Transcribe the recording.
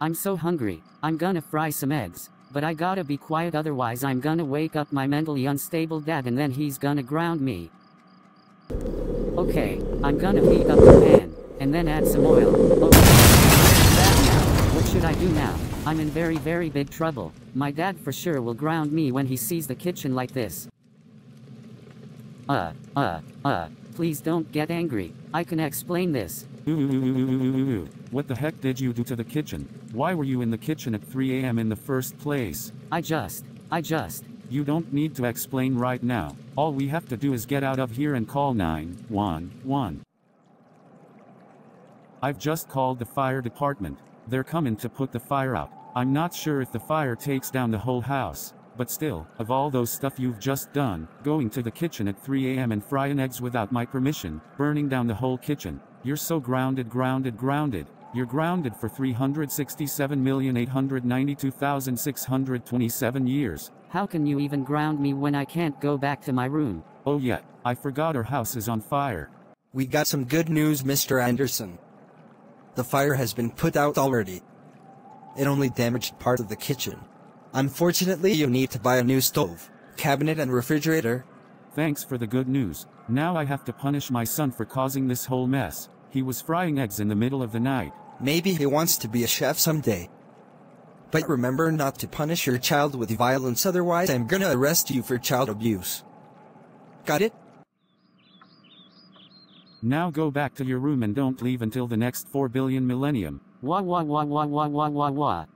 I'm so hungry, I'm gonna fry some eggs, but I gotta be quiet otherwise I'm gonna wake up my mentally unstable dad and then he's gonna ground me. Okay, I'm gonna heat up the pan, and then add some oil. Okay, what should I do now? I'm in very big trouble. My dad for sure will ground me when he sees the kitchen like this. Please don't get angry, I can explain this. What the heck did you do to the kitchen? Why were you in the kitchen at 3 a.m. in the first place? I just. You don't need to explain right now. All we have to do is get out of here and call 911. I've just called the fire department. They're coming to put the fire out. I'm not sure if the fire takes down the whole house. But still, of all those stuff you've just done, going to the kitchen at 3 a.m. and frying eggs without my permission, burning down the whole kitchen, you're so grounded. You're grounded for 367,892,627 years. How can you even ground me when I can't go back to my room? Oh yeah, I forgot our house is on fire. We got some good news, Mr. Anderson. The fire has been put out already. It only damaged part of the kitchen. Unfortunately, you need to buy a new stove, cabinet and refrigerator. Thanks for the good news. Now I have to punish my son for causing this whole mess. He was frying eggs in the middle of the night. Maybe he wants to be a chef someday. But remember not to punish your child with violence, otherwise I'm gonna arrest you for child abuse. Got it? Now go back to your room and don't leave until the next 4 billion millennium. Wah wah wah wah wah wah wah wah.